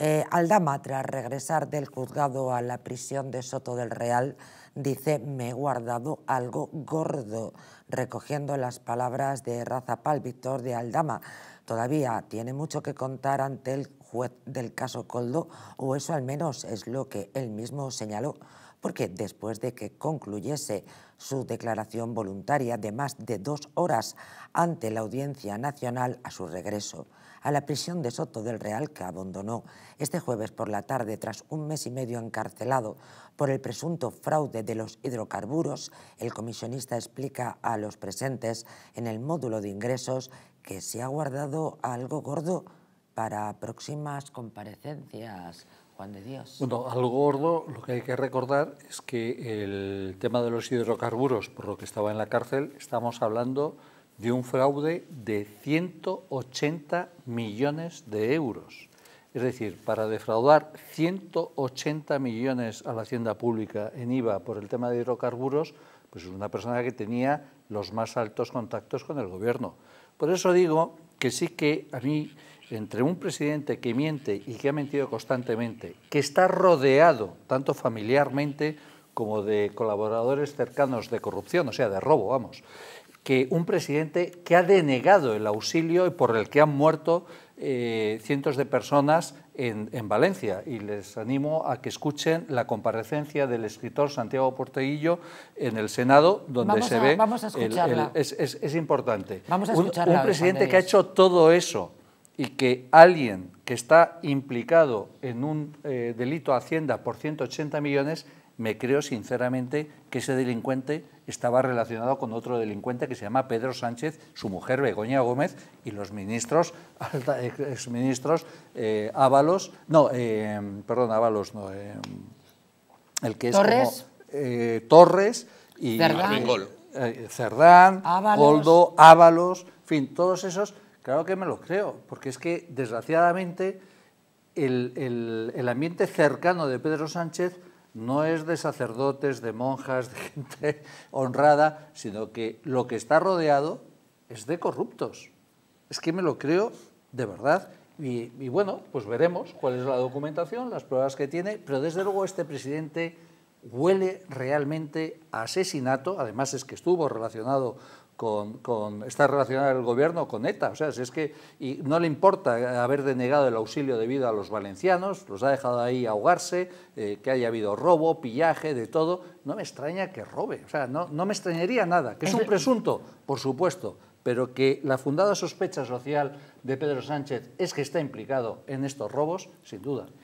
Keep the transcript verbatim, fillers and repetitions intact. Eh, Aldama, tras regresar del juzgado a la prisión de Soto del Real, dice: me he guardado algo gordo, recogiendo las palabras de Razapal Víctor de Aldama. Todavía tiene mucho que contar ante el juez del caso Koldo, o eso al menos es lo que él mismo señaló, porque después de que concluyese su declaración voluntaria de más de dos horas ante la Audiencia Nacional a su regreso a la prisión de Soto del Real, que abandonó este jueves por la tarde tras un mes y medio encarcelado por el presunto fraude de los hidrocarburos, el comisionista explica a los presentes en el módulo de ingresos que se ha guardado algo gordo para próximas comparecencias. Juan de Dios. Bueno, algo gordo, lo que hay que recordar es que el tema de los hidrocarburos, por lo que estaba en la cárcel, estamos hablando de un fraude de ciento ochenta millones de euros. Es decir, para defraudar ciento ochenta millones a la hacienda pública en I V A por el tema de hidrocarburos, pues es una persona que tenía los más altos contactos con el gobierno. Por eso digo que sí que a mí, entre un presidente que miente y que ha mentido constantemente, que está rodeado tanto familiarmente como de colaboradores cercanos de corrupción, o sea, de robo, vamos, que un presidente que ha denegado el auxilio y por el que han muerto eh, cientos de personas en, en Valencia. Y les animo a que escuchen la comparecencia del escritor Santiago Portejillo en el Senado, donde vamos se a, ve... Vamos a escucharla. El, el, es, es, es importante. Vamos a escucharla. Un, un presidente que ha hecho todo eso, y que alguien que está implicado en un eh, delito a Hacienda por ciento ochenta millones, me creo sinceramente que ese delincuente estaba relacionado con otro delincuente que se llama Pedro Sánchez, su mujer Begoña Gómez y los ministros, exministros eh, Ábalos, no, eh, perdón, Ábalos, no, eh, el que es Torres, como, eh, Torres y Cerdán, eh, Cerdán Koldo, Ábalos, en fin, todos esos. Claro que me lo creo, porque es que, desgraciadamente, el, el, el ambiente cercano de Pedro Sánchez no es de sacerdotes, de monjas, de gente honrada, sino que lo que está rodeado es de corruptos. Es que me lo creo de verdad. Y, y bueno, pues veremos cuál es la documentación, las pruebas que tiene, pero desde luego este presidente huele realmente a asesinato, además es que estuvo relacionado Con, con, está relacionado el gobierno con ETA, o sea, si es que y no le importa haber denegado el auxilio debido a los valencianos, los ha dejado ahí ahogarse, eh, que haya habido robo, pillaje, de todo, no me extraña que robe, o sea, no, no me extrañaría nada, que es un presunto, por supuesto, pero que la fundada sospecha social de Pedro Sánchez es que está implicado en estos robos, sin duda.